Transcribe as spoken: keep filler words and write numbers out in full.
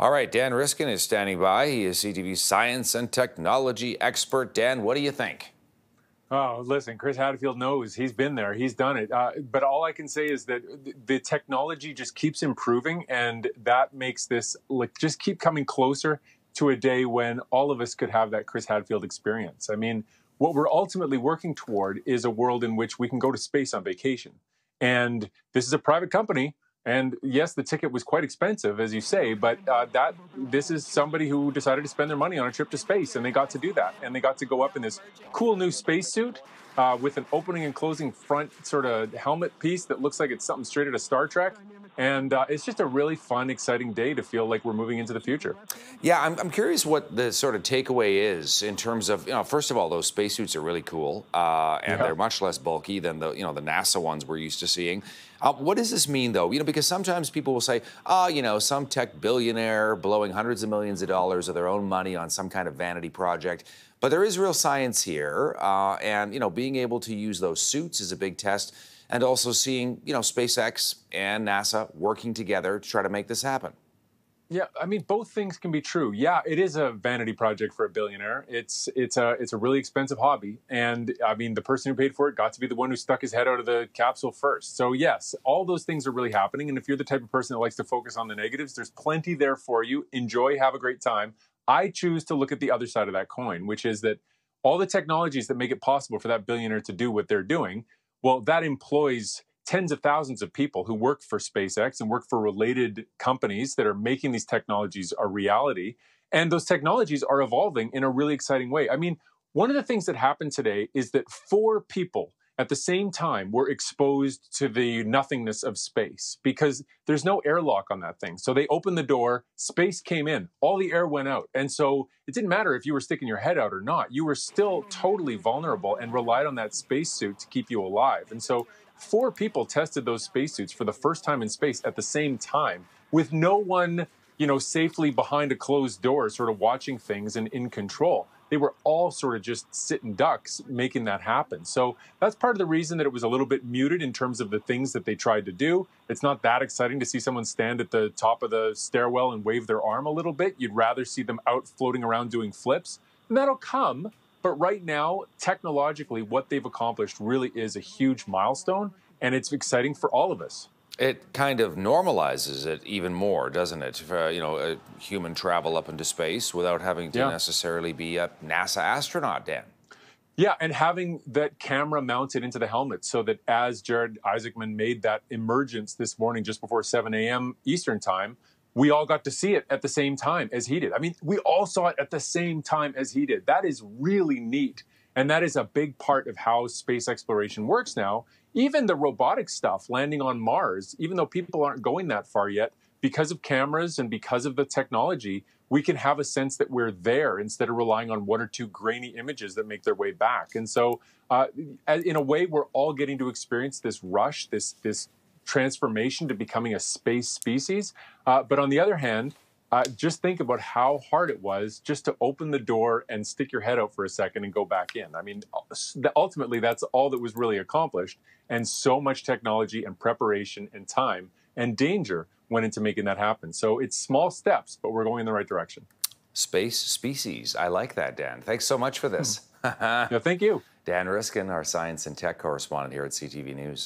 All right, Dan Riskin is standing by. He is C T V's science and technology expert. Dan, what do you think? Oh, listen, Chris Hadfield knows. He's been there. He's done it. Uh, but all I can say is that the technology just keeps improving, and that makes this like just keep coming closer to a day when all of us could have that Chris Hadfield experience. I mean, what we're ultimately working toward is a world in which we can go to space on vacation. And this is a private company. And yes, the ticket was quite expensive, as you say, but uh, that this is somebody who decided to spend their money on a trip to space, and they got to do that. And they got to go up in this cool new spacesuit uh, with an opening and closing front sort of helmet piece that looks like it's something straight out of Star Trek. And uh, it's just a really fun, exciting day to feel like we're moving into the future. Yeah, I'm, I'm curious what the sort of takeaway is in terms of, you know, first of all, those spacesuits are really cool, uh, and yeah. they're much less bulky than the, you know, the NASA ones we're used to seeing. Uh, what does this mean, though? You know, because sometimes people will say, oh, you know, some tech billionaire blowing hundreds of millions of dollars of their own money on some kind of vanity project. But there is real science here, uh, and, you know, being able to use those suits is a big test. And also seeing, you know, SpaceX and NASA working together to try to make this happen. Yeah, I mean, both things can be true. Yeah, it is a vanity project for a billionaire. It's it's a it's a really expensive hobby, and I mean, the person who paid for it got to be the one who stuck his head out of the capsule first. So yes, all those things are really happening. And if you're the type of person that likes to focus on the negatives, there's plenty there for you. Enjoy, have a great time. I choose to look at the other side of that coin, which is that all the technologies that make it possible for that billionaire to do what they're doing. Well, that employs tens of thousands of people who work for SpaceX and work for related companies that are making these technologies a reality. And those technologies are evolving in a really exciting way. I mean, one of the things that happened today is that four people at the same time were exposed to the nothingness of space because there's no airlock on that thing. So they opened the door, space came in, all the air went out. And so it didn't matter if you were sticking your head out or not, you were still totally vulnerable and relied on that spacesuit to keep you alive. And so four people tested those spacesuits for the first time in space at the same time with no one, you know, safely behind a closed door, sort of watching things and in control. They were all sort of just sitting ducks making that happen. So that's part of the reason that it was a little bit muted in terms of the things that they tried to do. It's not that exciting to see someone stand at the top of the stairwell and wave their arm a little bit. You'd rather see them out floating around doing flips. And that'll come. But right now, technologically, what they've accomplished really is a huge milestone. And it's exciting for all of us. It kind of normalizes it even more, doesn't it? Uh, you know, uh, human travel up into space without having to yeah. necessarily be a NASA astronaut, Dan. Yeah, and having that camera mounted into the helmet so that as Jared Isaacman made that emergence this morning just before seven A M Eastern time, we all got to see it at the same time as he did. I mean, we all saw it at the same time as he did. That is really neat. And that is a big part of how space exploration works now. Even the robotic stuff, landing on Mars, even though people aren't going that far yet, because of cameras and because of the technology, we can have a sense that we're there instead of relying on one or two grainy images that make their way back. And so, uh, in a way, we're all getting to experience this rush, this, this transformation to becoming a space species. Uh, but on the other hand, Uh, just think about how hard it was just to open the door and stick your head out for a second and go back in. I mean, ultimately, that's all that was really accomplished. And so much technology and preparation and time and danger went into making that happen. So it's small steps, but we're going in the right direction. Space species. I like that, Dan. Thanks so much for this. No, thank you. Dan Riskin, our science and tech correspondent here at C T V News.